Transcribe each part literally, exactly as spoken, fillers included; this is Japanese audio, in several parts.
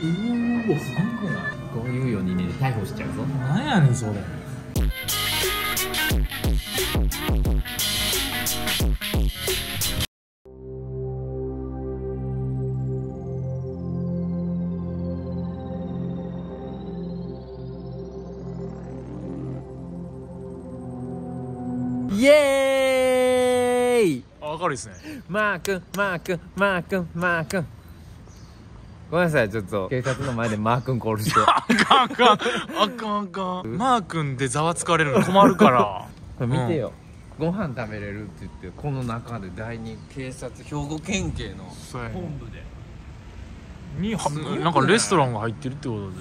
うわ、すごくない？こういうようにね、逮捕しちゃうぞ。なんやねんそれ。イエーイ。明るいですね。マー君、マー君、マー君、マー君。ごめんなさい、ちょっと警察の前でマー君コールして。あかんあかんあかんあかん。マー君でざわつかれるの困るからこれ見てよ、うん、ご飯食べれるって言って、この中で第二警察兵庫県警の本部でになんかレストランが入ってるってことで。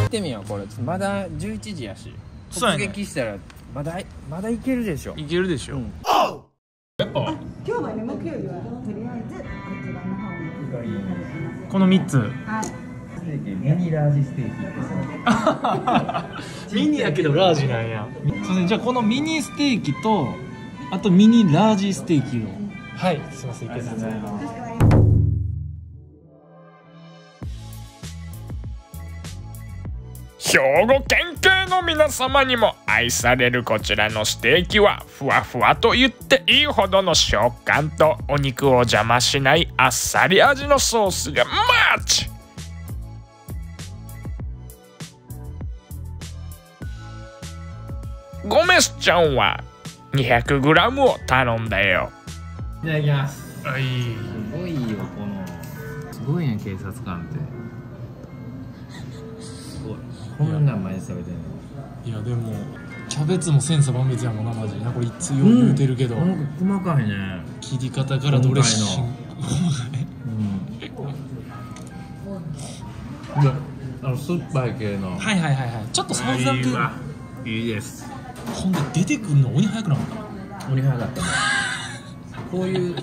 行ってみよう。これまだじゅういちじやし、突撃したらまだまだいけるでしょ。いけるでしょ。やっぱ今日はね、木曜日はとりあえずこちらの方にこのみっつ。はい、ミニラージステーキ。ミニやけどラージなんや。じゃあこのミニステーキとあとミニラージステーキを。はい、すいません、いけたんじゃないの。兵庫県警の皆様にも愛されるこちらのステーキは、ふわふわと言っていいほどの食感とお肉を邪魔しないあっさり味のソースがマッチ。ゴメスちゃんは にひゃくグラム を頼んだよ。いただきます。はい、すごいよ、このすごいね、警察官って。こんなん毎日食べてんの。いやでもキャベツも千差万別やもんな、マジな。これいつよう言うてるけど、うん、細かいね。切り方からドレッシング酸っぱい系の。はいはいはいはい。ちょっとサイズだけいいです。ほんで出てくるの鬼早くなかった。鬼早かったねこういう、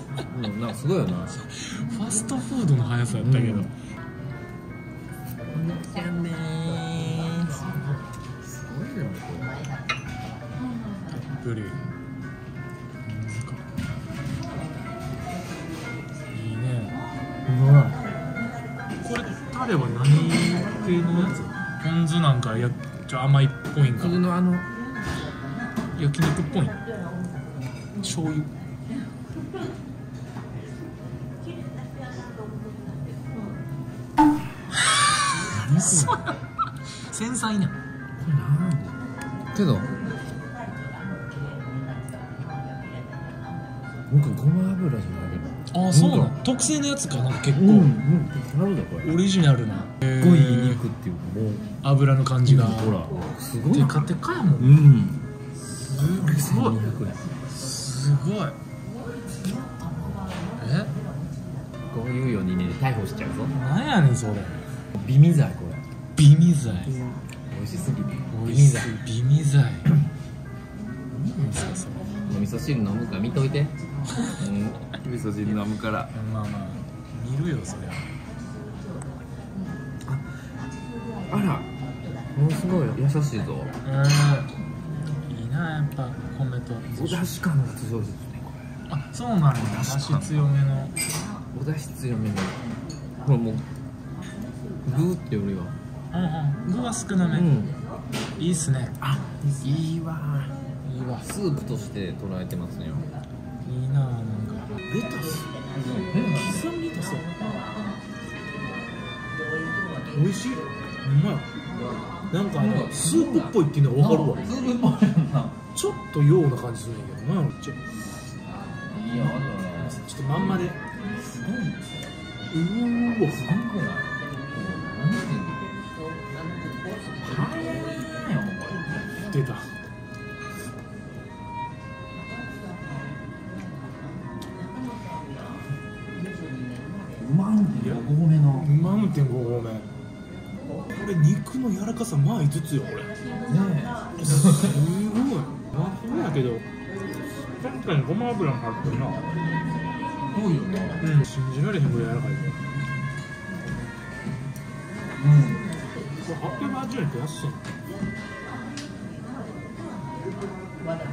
うん、なんかすごいよなファストフードの速さやったけど、うん、おやめーよりいいね。これタレは何系のやつ？ポン酢なんかやっちょ甘いっぽいんか。普通のあの焼肉っぽい。醤油。何これ？繊細な。けど。僕ごま油じゃない。ああ、そうなの。特製のやつかな、結構。うんうん。なるほど、これ。オリジナルな。すごい肉っていうか、もう油の感じが。ほら、すごい。テカテカやもん。うん。すごい。すごい。すごい。え？こういうようにね、逮捕しちゃうぞ。なんやねんそれ。美味剤これ。美味剤。美味しすぎる。美味剤。美味剤。何ですかそれ。お味噌汁飲むか見といて。うん、味噌汁飲むから。まあまあ、見るよ、そりゃ。あ、あら、ものすごい優しいぞ。うん。いいな、やっぱ、米と。お出汁感が強いですね、これ。あ、そうなんだ。お出汁強めの。お出汁強めの。これもう。具ってよりは。うんうん、具は少なめ。うん、いいっすね。あ、いいわ。スープとして捉えてますね。いいな、なんかレタス。え、刻みレタス。美味しい。うまい。なんかあのスープっぽいっていうのは分かるわ。スープっぽいな。ちょっとような感じするんだけどな、めっちゃ。いや、あのね、ちょっとまんまで。すごいんですよ。うーわ、すごくない。出た。ごごめの いちてんごごめ。これ肉の柔らかさまあいつつよ、これねえすごいあ、そうやけど確かにごま油も入ってるな。多いよね。うん、信じられへんぐらい柔らかい。うん、これはっぴゃくはちじゅうえんって安い。安い。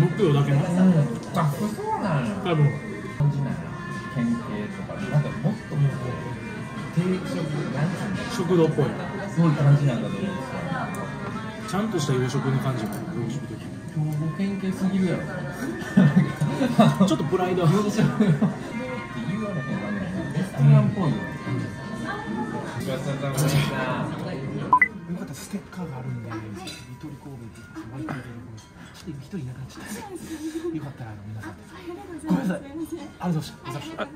木曜だけな。あ、そうなんや。多分。感じないな。県警とか、なんかもっともっと定食、なんていうの？食堂っぽい。そういう感じなんだと思うんですよ。ちゃんとした洋食の感じも。洋食的。兵庫県警すぎるやろ。ちょっとプライド。言われてないね。レストランっぽいよ。ごちそうさまでした。よかった、ステッカーがあるんで、ニトリ神戸で毎回出てくる。一人いなくなっちゃった。よかったら皆さんで。ごめんなさい。ありがとうございました。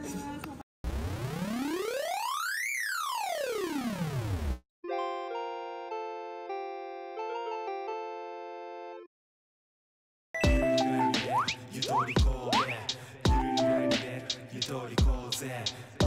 ゆとり神戸、ゆとり神戸。